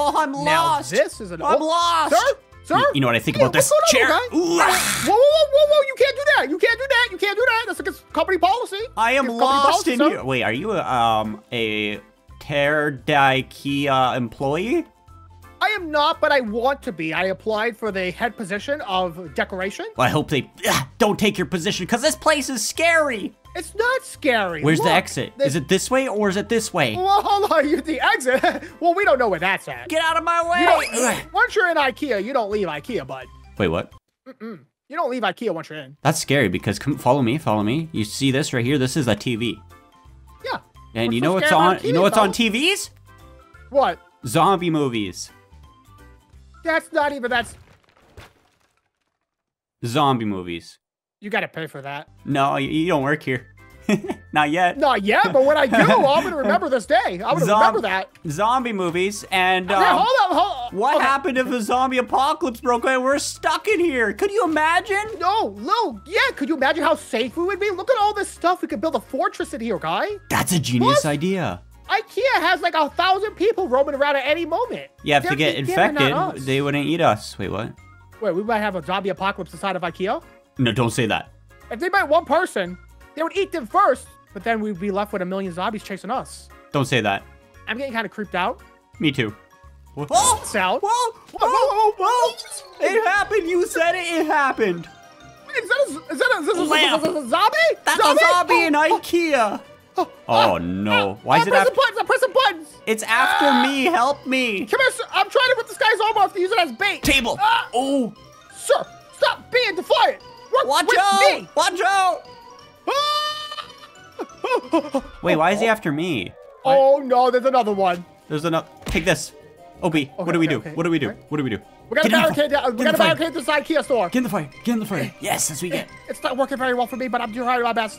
Oh, I'm lost. Now this is an. I'm lost. Sir? Sir? You know what I think about this chair? Whoa, whoa, whoa, whoa, you can't do that. You can't do that. You can't do that. That's against company policy. I am lost in here. Wait, are you a Terdaikia employee? I am not, but I want to be. I applied for the head position of decoration. Well, I hope they don't take your position because this place is scary. It's not scary. Where's the exit? Is it this way or is it this way? Well, hold on, the exit? Well, we don't know where that's at. Get out of my way. Once you're in Ikea, you don't leave Ikea, bud. Wait, what? Mm-mm. You don't leave Ikea once you're in. That's scary because come follow me, follow me. You see this right here? This is a TV. Yeah. And you know what's on, you know what's on TVs? What? Zombie movies. That's not even, that's... Zombie movies. You gotta pay for that. No, you don't work here. Not yet. Not yet, but when I do, I'm gonna remember this day. I'm gonna remember that. Zombie movies and... yeah, hold on. What happened if a zombie apocalypse broke out? We're stuck in here. Could you imagine? No, Lou, yeah, could you imagine how safe we would be? Look at all this stuff. We could build a fortress in here, guy. That's a genius idea. Ikea has like 1,000 people roaming around at any moment. Yeah, if they get infected, they wouldn't eat us. Wait, what? Wait, we might have a zombie apocalypse inside of Ikea? No, don't say that. If they bite one person, they would eat them first, but then we'd be left with 1 million zombies chasing us. Don't say that. I'm getting kind of creeped out. Me too. What? Oh, Sal. Whoa. It happened. You said it. It happened. Wait, is that a zombie? That's a zombie in Ikea. Oh, no. Why is it after? I'm pressing buttons. It's after me. Help me. Come here, sir. I'm trying to rip this guy's arm off to use it as bait. Table. Oh. Sir, stop being defiant. Watch out. Watch out. Wait, why is he after me? Why? Oh, no. There's another one. There's another. Take this. Obi, okay, what do we do? We got to barricade this Ikea store. Get in the fire. Get in the fire. Yes, that's what we get. It's not working very well for me, but I'm trying my best.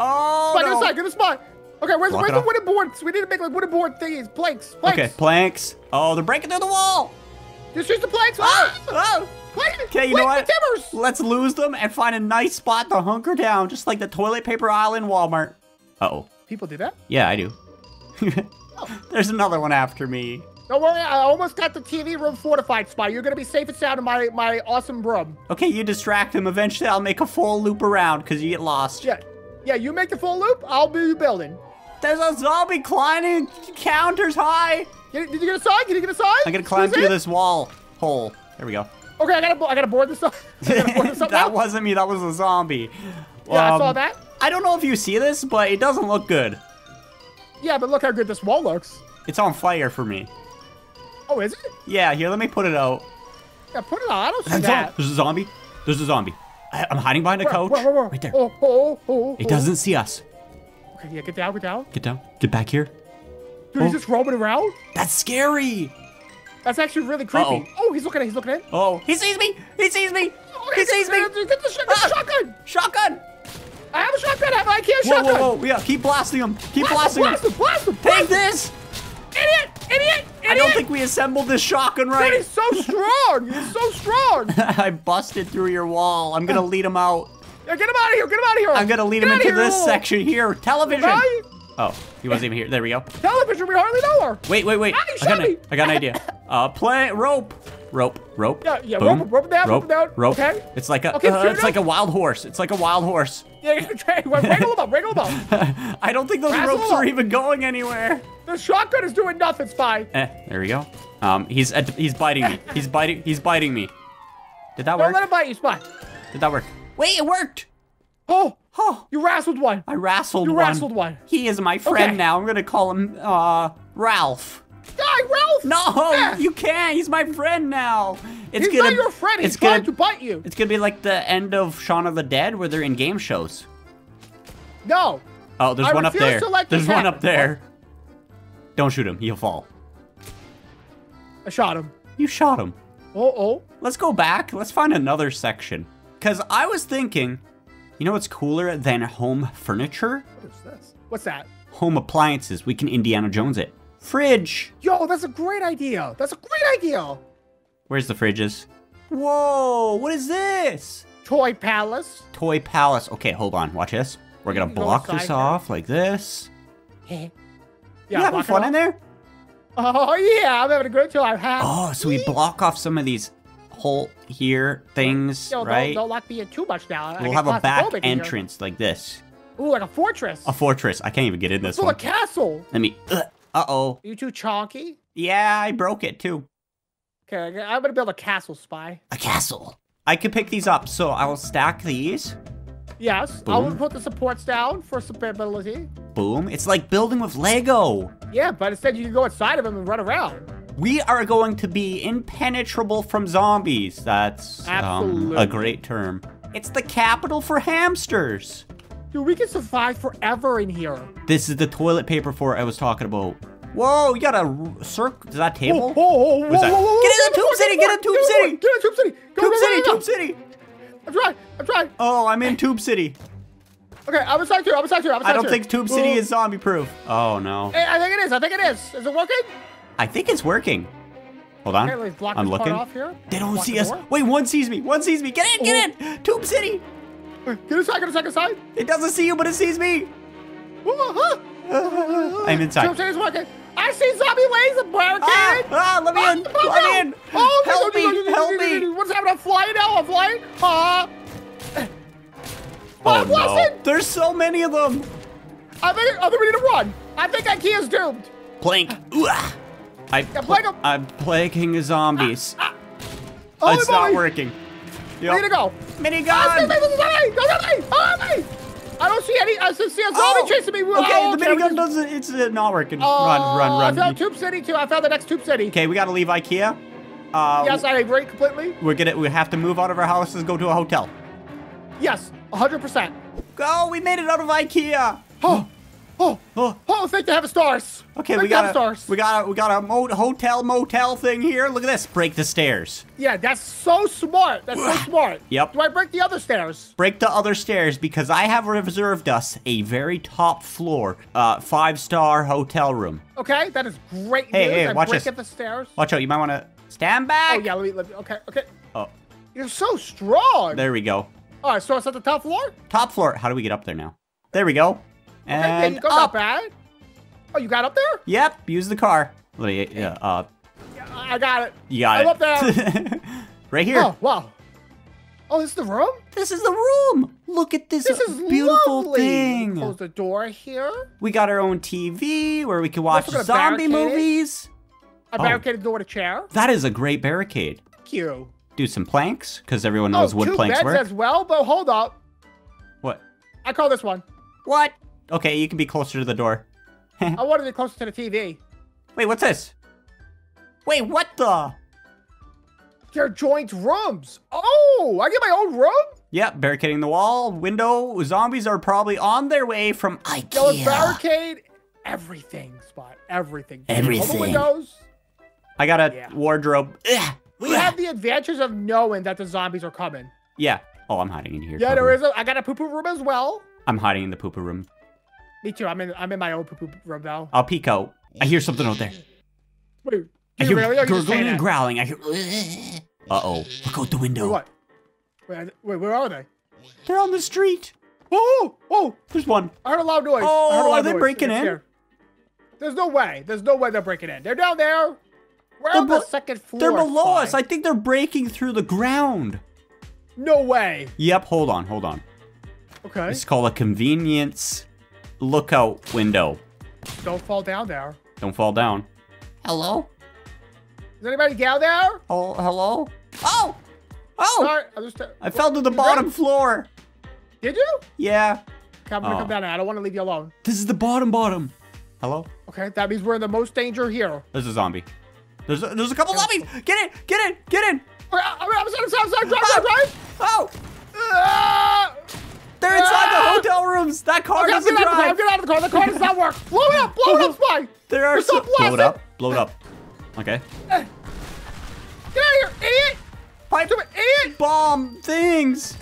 Oh, no. Get a spot. Okay, where's the wooden boards? We need to make like wooden board thingies, planks. Okay, planks. Oh, they're breaking through the wall. Just use the planks. Okay, you know what? Let's lose them and find a nice spot to hunker down, just like the toilet paper aisle in Walmart. Uh-oh. People do that? Yeah, I do. Oh. There's another one after me. Don't worry, I almost got the TV room fortified spot. You're gonna be safe and sound in my awesome room. Okay, you distract him. Eventually, I'll make a full loop around because you get lost. Yeah. Yeah, you make the full loop, I'll be building. There's a zombie climbing counters high. Did you get a sign? Did you get a sign? I'm gonna climb through this wall hole. There we go. Okay, I gotta board this up. That wasn't me, that was a zombie. Yeah, I saw that. I don't know if you see this, but it doesn't look good. Yeah, but look how good this wall looks. It's on fire for me. Oh, is it? Yeah, here, let me put it out. Yeah, put it out. I don't see that. There's a zombie. There's a zombie. I'm hiding behind a couch. Where? Right there. Oh. It doesn't see us. Okay, yeah, get down. Get back here. Dude, he's just roaming around? That's scary. That's actually really creepy. Oh, he's looking in. Oh, he sees me. He sees me. Get the shotgun. Shotgun. I have a shotgun. I can't shotgun. Whoa. Yeah, keep blasting him. Blast him. Take this. Idiot! I don't think we assembled this shotgun right. That is so strong! You're so strong! I busted through your wall. I'm gonna lead him out. Yeah, get him out of here! I'm gonna lead him into this section here. Television! Right? Oh, he wasn't even here. There we go. Television, we hardly know her! Wait. I got an idea. Plant rope. Yeah, boom. rope down. Okay. It's like a it's like a wild horse. Yeah, wrangle them up. I don't think those ropes are even going anywhere. The shotgun is doing nothing, Spy. There we go. He's biting me. He's biting me. Did that work? Don't let him bite you, Spy. Did that work? Wait, it worked. Oh. You rassled one. I rassled one. He is my friend now. I'm gonna call him Ralph. Die, Ralph! No, you can't. He's my friend now. He's not your friend. He's trying to bite you. It's gonna be like the end of Shaun of the Dead, where they're in game shows. No. Oh, there's one up there. There's one up there. Don't shoot him. He'll fall. I shot him. You shot him. Uh-oh. Let's go back. Let's find another section. Because I was thinking, you know what's cooler than home furniture? What is this? What's that? Home appliances. We can Indiana Jones it. Fridge. Yo, that's a great idea. Where's the fridges? Whoa, what is this? Toy palace. Okay, hold on. Watch this. We're going to block this off like this. You having fun in there? Oh, yeah, I'm having a great time. Oh, so we block off some of these hole here things, yo, right? Don't lock me in too much now. We'll have a back entrance here. Like this. Ooh, like a fortress. A fortress. I can't even get in this one. It's a castle. Let me... Uh-oh. You too chonky? Yeah, I broke it, too. Okay, I'm going to build a castle, Spy. A castle. I could pick these up, so I'll stack these. Yes, boom. I will put the supports down for stability. Boom. It's like building with Lego. Yeah, but instead you can go inside of them and run around. We are going to be impenetrable from zombies. That's a great term. It's the capital for hamsters. Dude, we can survive forever in here. This is the toilet paper fort I was talking about. Whoa, you got a circle. Is that table? Whoa, that? Whoa. Get in the Tomb City, get in Tomb City. Get in Tomb City. Tomb City. I'm trying. Oh, I'm in Tomb City. Okay, I'm inside here. I don't think Tomb City is zombie proof. Oh, no. I think it is. Is it working? I think it's working. Hold on. Okay, I'm looking. Off here. They don't see us. Wait, one sees me. Get in. Tomb City. Get inside. It doesn't see you, but it sees me. I'm inside. Tomb City's working. I see zombie waves and barricade. Let me in. Oh, help me. What's happening? I'm flying. Oh, no. There's so many of them. I think we need to run. I think IKEA's doomed. Plank. I'm plaguing zombies. It's not working. Yep. We need to go. Minigun. I don't see any. I see a zombie chasing me. Okay, the minigun doesn't. It's not working. Run. I found Tomb City too. I found the next Tomb City. Okay, we gotta leave IKEA. Yes, I agree completely. We have to move out of our houses and go to a hotel. Yes, 100%. Oh, we made it out of IKEA. Oh, thank the heaven stars. Okay, we got a motel thing here. Look at this. Break the stairs. Yeah, that's so smart. Yep. Do I break the other stairs? Break the other stairs because I have reserved us a very top floor, 5-star hotel room. Okay, that is great news. Hey, watch this. Break at the stairs. Watch out. You might want to stand back. Oh, yeah, let me. Okay. Oh. You're so strong. There we go. All right, so it's at the top floor? Top floor. How do we get up there now? There we go. And okay, not bad. Oh, you got up there? Yep. Use the car. I got it. You got it. I'm up there. Right here. Oh, wow. Oh, this is the room? This is the room. Look at this. This is beautiful thing. Close the door here. We got our own TV where we can watch zombie movies. I barricaded the door with a chair. That is a great barricade. Thank you. Do some planks because everyone knows wood planks work. As well, but hold up. What? I call this one. What? Okay, you can be closer to the door. I wanted to be closer to the TV. Wait, what's this? Wait, what the? They're joint rooms. Oh, I get my own room? Yep, barricading the wall, window. Zombies are probably on their way from IKEA. They'll barricade everything, Spot. Everything. Everything. All the windows. I got a wardrobe. Ugh. We have the advantage of knowing that the zombies are coming. Yeah. Oh, I'm hiding in here. Yeah, there is. I got a poo-poo room as well. I'm hiding in the poo-poo room. Me too. I'm in my own poo-poo room now. I'll peek out. I hear something out there. Wait, I hear gurgling and growling. I hear. Uh-oh. Look out the window. What? Wait, where are they? They're on the street. Oh, there's one. I heard a loud noise. Oh, are they breaking in? There's no way. There's no way they're breaking in. They're down there. We're on the second floor. They're below us. I think they're breaking through the ground. No way. Yep. Hold on. Okay. It's called a convenience lookout window. Don't fall down there. Don't fall down. Hello? Is anybody down there? Oh, hello? Oh! Sorry, I fell to the bottom floor. Did you? Yeah. Okay, I'm gonna come down now. I don't want to leave you alone. This is the bottom. Hello? Okay, that means we're in the most danger here. There's a zombie. There's a couple zombies. Get in. I'm sorry. Drive. Oh! They're inside the hotel rooms. That car doesn't drive. Get out of the car. The car does not work. Blow it up, Spy. Blow it up. Okay. Get out of here, idiot. Pipe bomb things.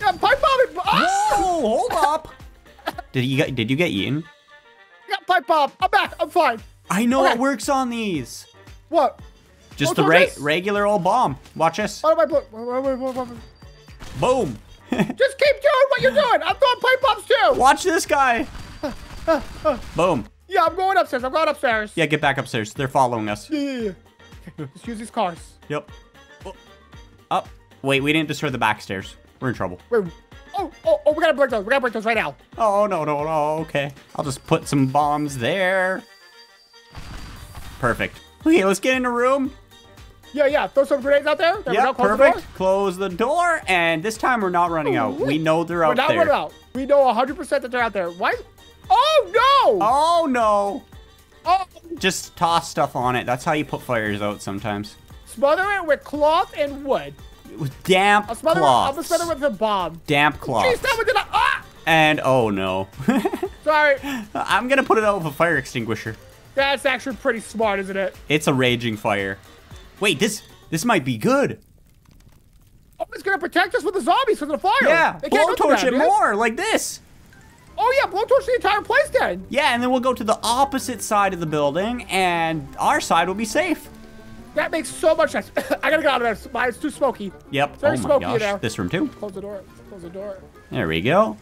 Yeah, pipe bombing. Oh! Whoa, hold up. Did you get eaten? I got pipe bomb. I'm back. I'm fine. I know it works on these. What? Just the regular old bomb. Watch this. Boom. Just keep doing what you're doing. I'm throwing pipe bombs too. Watch this guy. Boom. Yeah, I'm going upstairs. I'm going upstairs. Yeah, get back upstairs. They're following us. Yeah. Let's use these cars. Yep. Up. Oh, wait, we didn't destroy the back stairs. We're in trouble. Wait. Oh, we gotta break those. We gotta break those right now. Oh, no. Okay. I'll just put some bombs there. Perfect. Okay, let's get in the room. Yeah. Throw some grenades out there. Yeah, perfect. Close the door. And this time we're not running out. We know they're out there. We're not running out. We know 100% that they're out there. Why? Oh, no. Oh, no. Oh. Just toss stuff on it. That's how you put fires out sometimes. Smother it with cloth and wood. With damp cloth. I'm going to smother it with a bomb. Damp cloth. Jeez, that one did not. Ah! And oh, no. Sorry. I'm going to put it out with a fire extinguisher. That's actually pretty smart, isn't it? It's a raging fire. Wait, this might be good. Oh, it's going to protect us from the zombies from the fire. Yeah, blowtorch it more like this. Oh, yeah, blowtorch the entire place then. Yeah, and then we'll go to the opposite side of the building, and our side will be safe. That makes so much sense. I got to get out of there. It's too smoky. Yep. Very smoky in there. This room, too. Close the door. Close the door. There we go.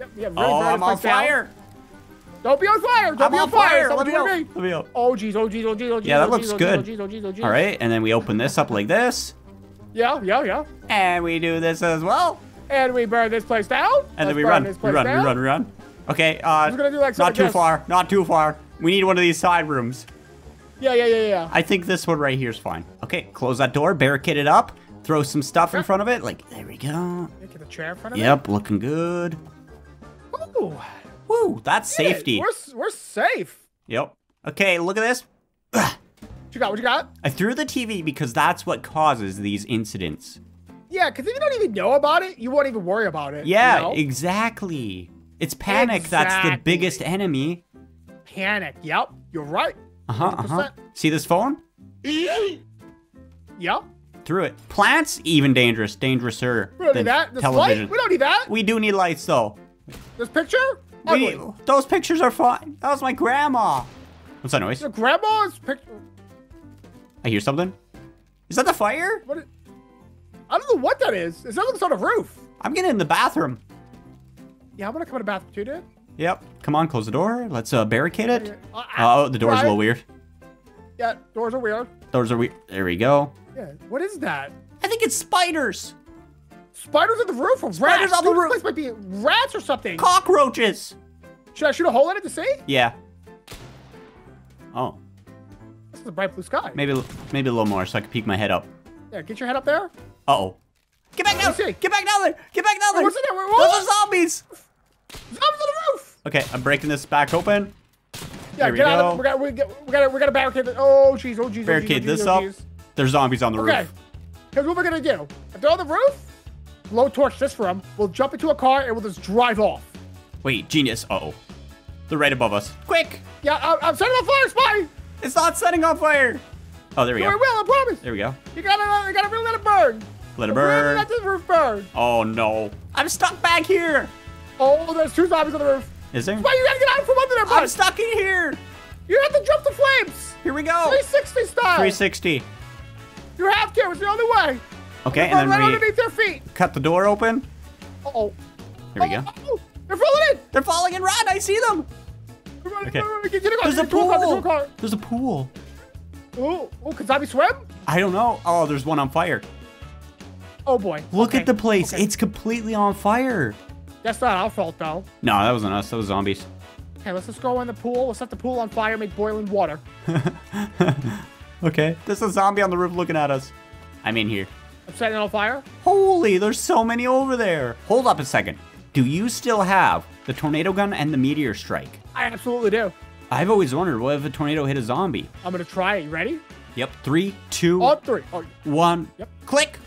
Yep, yeah, really I'm on fire. Don't be on fire! Don't be on fire! Let me out! Let me out! Oh jeez! Oh jeez! Oh jeez! Oh jeez! Yeah, that looks good. All right, and then we open this up like this. Yeah. And we do this as well. And we burn this place down. And then we run, we run. Okay, not too far. Not too far. We need one of these side rooms. Yeah. I think this one right here is fine. Okay, close that door, barricade it up, throw some stuff in front of it. Like there we go. Get the chair in front of it. Yep, looking good. Ooh. Woo, that's safety. We're safe. Yep. Okay, look at this. Ugh. What you got? I threw the TV because that's what causes these incidents. Yeah, because if you don't even know about it, you won't even worry about it. Yeah, you know? Exactly. It's panic. Exactly. That's the biggest enemy. Panic. Yep, you're right. 100%. See this phone? Yep. Threw it. Plants? Even dangerous. Dangerouser than that. Television. Light? We don't need that. We do need lights, though. This picture? Those pictures are fine. That was my grandma. What's that noise? Your grandma's picture. I hear something. Is that the fire? I don't know what that is. It sounds like on a roof. I'm getting in the bathroom. Yeah, I'm gonna come in the bathroom too, dude. Yep. Come on, close the door. Let's barricade it. Oh, the door's a little weird. Yeah, doors are weird. There we go. Yeah. What is that? I think it's spiders. Spiders on the roof? Spiders on the roof? This place might be rats or something. Cockroaches. Should I shoot a hole in it to see? Yeah. Oh. This is a bright blue sky. Maybe a little more so I can peek my head up. Yeah, get your head up there. Uh-oh. Get back down. Get back down there. Get back down there. What's in there? Those are zombies. Zombies on the roof. Okay, I'm breaking this back open. Yeah, get out of it. We gotta barricade this. Oh, jeez. Oh, jeez. Barricade this up. There's zombies on the roof. Okay. Here's what we're going to do. If they're on the roof, blowtorch this room. We'll jump into a car and we'll just drive off. Wait, genius. Uh-oh. They're right above us. Quick. Yeah, I'm setting on fire, Spy. It's not setting on fire. Oh, there we go. It will, I promise. There we go. You gotta really let it burn. Let it burn. Really let the roof burn. Oh, no. I'm stuck back here. Oh, there's two zombies on the roof. Is there? Spy, you gotta get out from under there, bud. I'm stuck in here. You have to jump the flames. Here we go. 360 style. 360. You have to. It's the only way. Okay, and then right underneath their feet. Cut the door open. Uh-oh. Here we go. Oh, they're falling in. They're falling in. Run, I see them. Okay. There's a pool. There's a pool. Oh, can zombies swim? I don't know. Oh, there's one on fire. Oh, boy. Look at the place. Okay. It's completely on fire. That's not our fault, though. No, that wasn't us. That was zombies. Okay, let's just go in the pool. Let's set the pool on fire and make boiling water. Okay. There's a zombie on the roof looking at us. I'm in here. I'm setting it on fire. Holy, there's so many over there. Hold up a second. Do you still have the tornado gun and the meteor strike? I absolutely do. I've always wondered, what if a tornado hit a zombie? I'm going to try it. You ready? Yep. 3, 2, oh, one. Yep. Click.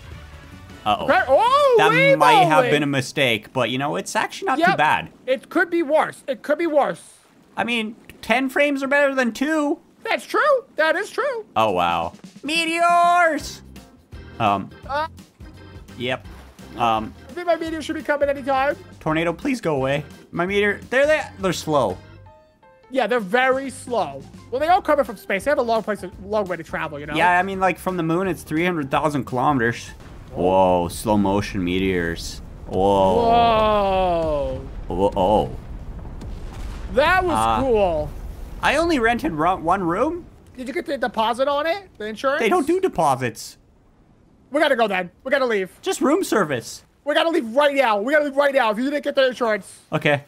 Uh-oh. Okay. Oh, that might have been a mistake, but, you know, it's actually not too bad. It could be worse. It could be worse. I mean, 10 frames are better than 2. That's true. That is true. Oh, wow. Meteors. Yep. I think my meteor should be coming anytime. Tornado, please go away. My meteor, they're slow. Yeah, they're very slow. Well, they all coming from space. They have a long way to travel, you know? Yeah, I mean, like, from the moon, it's 300,000 kilometers. Oh. Whoa, slow motion meteors. Whoa. Whoa. That was cool. I only rented one room. Did you get the deposit on it? The insurance? They don't do deposits. We gotta go then. We gotta leave. Just room service. We gotta leave right now. We gotta leave right now if you didn't get the insurance. Okay.